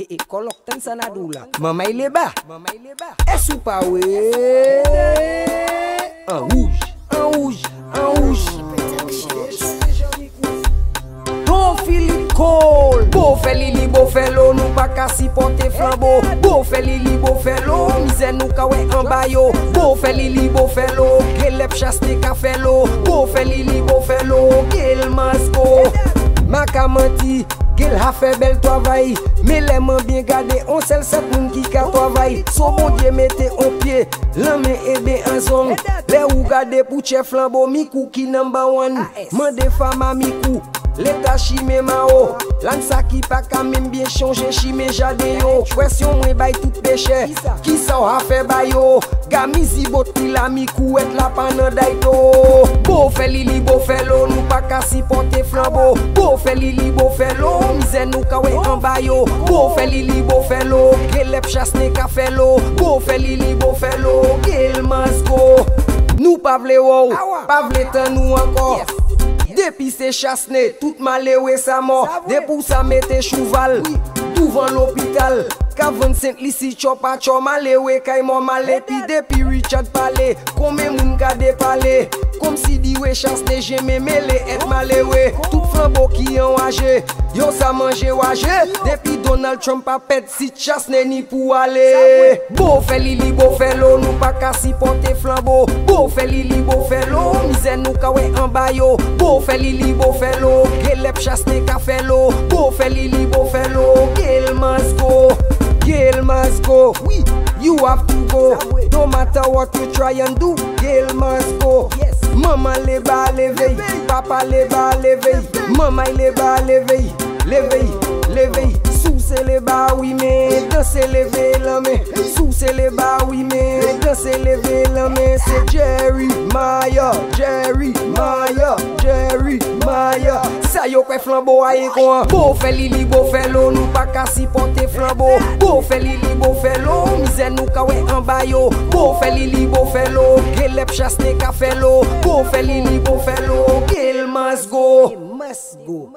et colloque tant sanadou là. Maman il est bas. Et sous pas ouais. En rouge, Don Philippe Kohl. Beau fait Lili, beau fait l'eau, nous pas qu'à s'y porter flambeau. Beau fait Lili, beau fait l'eau, misère nous kawé en bayo. Beau fait Lili, beau fait l'eau, qu'élève chasse tes cafés l'eau. Beau fait Lili, beau fait l'eau, qu'elle masco. Makamanti, qu'elle a fait bel travail. Mais les mains bien gardées, on sait le seul monde qui a travaillé. Son bon Dieu mettez au pied, l'homme est bien en zone. Les ou gardez pour chef flambeau, mikou qui number one. Mandez femme à mikou. L'état chimé mao, l'ansa qui pas quand même bien changé, chimé jadeo. Question moi bail tout péché, qui ça a fait bayo? Gamizi bot qui la mikou et la panne d'aito. Beau fait Lili, beau fait l'eau, nous pas qu'à s'y porter flambeau. Beau fait Lili, beau fait l'eau, misère nous kawé en bayo. Beau fait Lili, beau fait l'eau, qu'élève chasse n'est qu'à fait l'eau. Beau fait Lili, beau fait l'eau, qu'elle masco. Nous pas vle wow, pas vle tan nous encore. Depuis c'est chassé, tout malé ou sa mort. Depuis ça mette cheval, devant l'hôpital. 45 l'ici chopa choma le we kaimo malé. Puis depuis Richard Palais, comme moun ka dépalé. Comme si dit we chasse les gemmes, mais les et malé we. Tout flambeau qui en âgé, yo ça mange ouage. Depuis Donald Trump a pète, si chasse n'est ni pour aller. Beau fait Lili, beau fait l'eau, nous pas qu'à s'y porter flambeau. Beau fait Lili, beau fait l'eau, misère nous kawe en bayo. Beau fait Lili, beau fait l'eau, qu'élève chasse n'est qu'à fait l'eau. Beau fait Lili, beau fait l'eau, qu'elle masco. Girl must go, oui, you have to go. No matter what you try and do, girl must go. Yes. Maman le ba leveille, papa le ba leveille, maman le ba leveille, leveille. Sous c'est le ba oui mais danser lever la main. Sous c'est le ba oui mais danser lever la main. C'est Jerry Maia, Jerry Maia. Ça yo kwe flambeau a yekon. Beau fait Lili, beau fait l'eau, nous pas qu'à s'y porter flambeau. Beau fait Lili, beau fait l'eau, misère nous kawé en bayo. Beau fait Lili, beau fait l'eau, qu'élève chasse n'est qu'à fait l'eau. Beau fait Lili, beau fait l'eau, qu'il must go.